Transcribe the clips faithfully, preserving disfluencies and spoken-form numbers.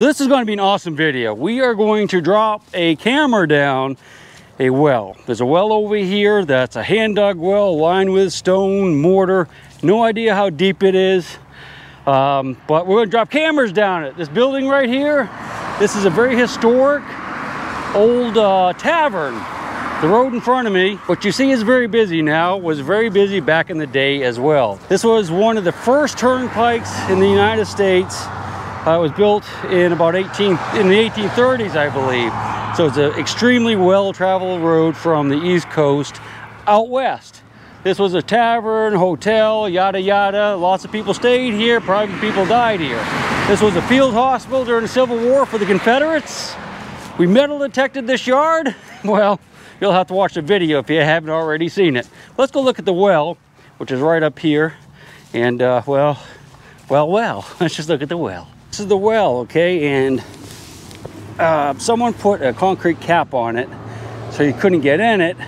This is going to be an awesome video. We are going to drop a camera down a well. There's a well over here that's a hand dug well lined with stone, mortar. No idea how deep it is, um, but we're going to drop cameras down it. This building right here, this is a very historic old uh, tavern. The road in front of me, what you see is very busy now, was very busy back in the day as well. This was one of the first turnpikes in the United States. Uh, it was built in about eighteen in the eighteen thirties, I believe. So it's an extremely well-traveled road from the East Coast out west. This was a tavern, hotel, yada yada. Lots of people stayed here. Private people died here. This was a field hospital during the Civil War for the Confederates. We metal detected this yard. Well, you'll have to watch the video if you haven't already seen it. Let's go look at the well, which is right up here. And uh, well, well, well. Let's just look at the well. This is the well, okay, and uh, someone put a concrete cap on it so you couldn't get in it,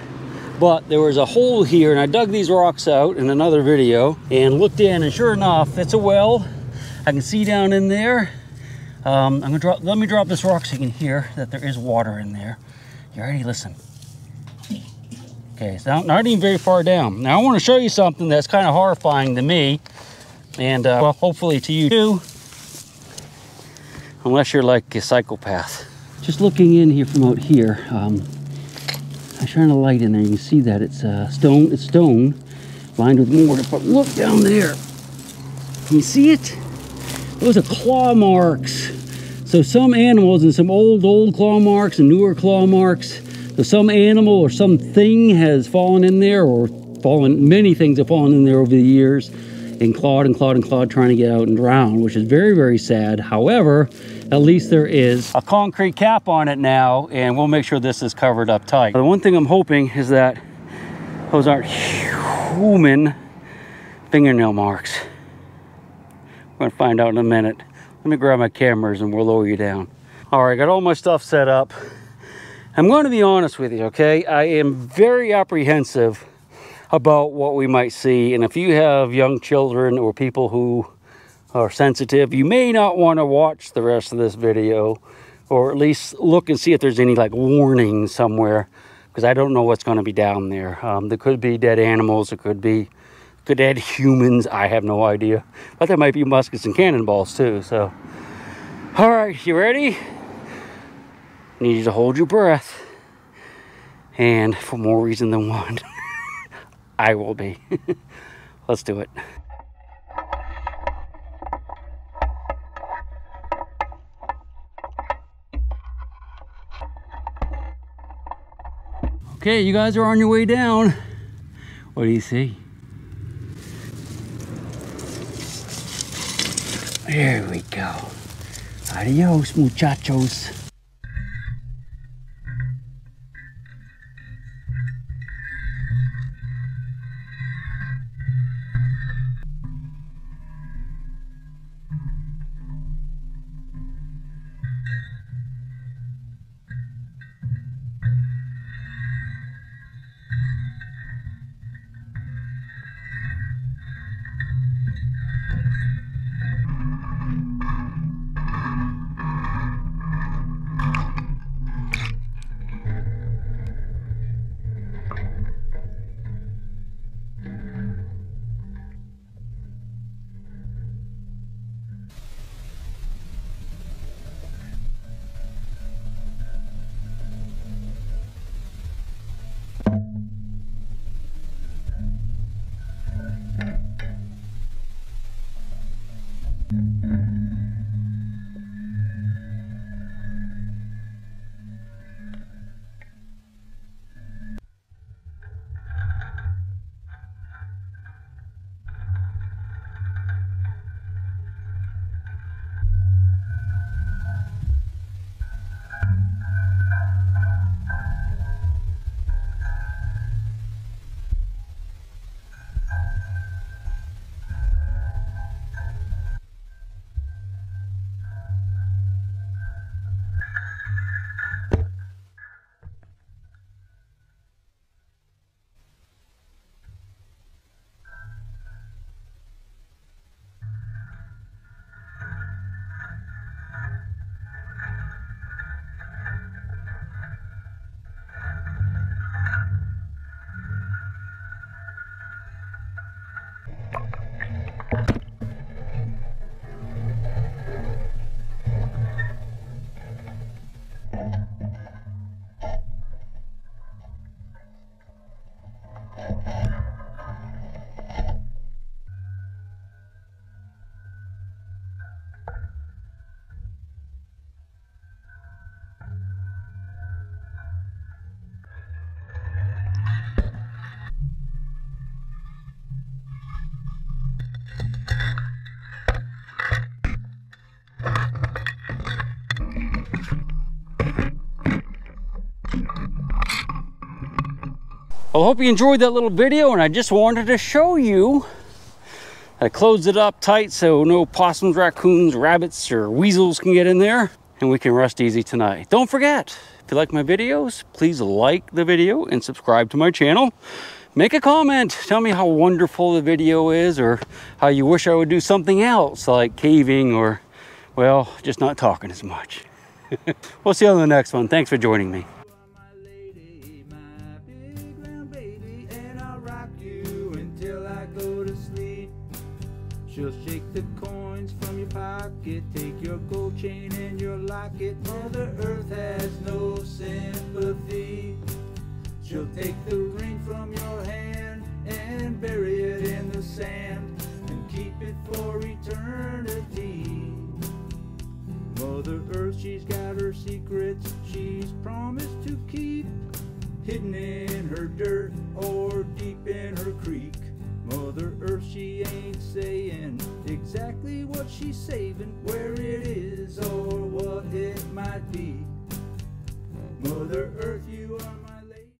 but there was a hole here, and I dug these rocks out in another video and looked in, and sure enough, it's a well. I can see down in there. Um, I'm gonna drop, let me drop this rock so you can hear that there is water in there. You already listen. Okay, so not, not even very far down. Now I want to show you something that's kind of horrifying to me, and uh, well, hopefully to you too. Unless you're like a psychopath. Just looking in here from out here, um, I shine a light in there. You can see that it's uh, stone. It's stone lined with mortar. But look down there. Can you see it? Those are claw marks. So some animals and some old, old claw marks and newer claw marks. So some animal or something has fallen in there, or fallen. Many things have fallen in there over the years. And clawed and clawed and clawed, trying to get out and drown, which is very, very sad. However, at least there is a concrete cap on it now, and we'll make sure this is covered up tight. But one thing I'm hoping is that those aren't human fingernail marks. We're gonna find out in a minute. Let me grab my cameras and we'll lower you down. All right, got all my stuff set up. I'm going to be honest with you, okay? I am very apprehensive about what we might see, and if you have young children or people who are sensitive, you may not want to watch the rest of this video, or at least look and see if there's any like warning somewhere, because I don't know what's going to be down there. Um, there could be dead animals, it could be could dead humans, I have no idea, but there might be muskets and cannonballs too. So all right, you ready? I need you to hold your breath, and for more reason than one. I will be. Let's do it. Okay, you guys are on your way down. What do you see? Here we go. Adios, muchachos. Well, I hope you enjoyed that little video, and I just wanted to show you. I closed it up tight so no possums, raccoons, rabbits, or weasels can get in there, and we can rest easy tonight. Don't forget, if you like my videos, please like the video and subscribe to my channel. Make a comment. Tell me how wonderful the video is, or how you wish I would do something else, like caving, or, well, just not talking as much. We'll see you on the next one. Thanks for joining me. She'll shake the coins from your pocket, take your gold chain and your locket. Mother Earth has no sympathy. She'll take the ring from your hand and bury it in the sand and keep it for eternity. Mother Earth, she's got her secrets she's promised to keep, hidden in her dirt or deep in her creek. Mother Earth, she ain't saying exactly what she's saving, where it is or what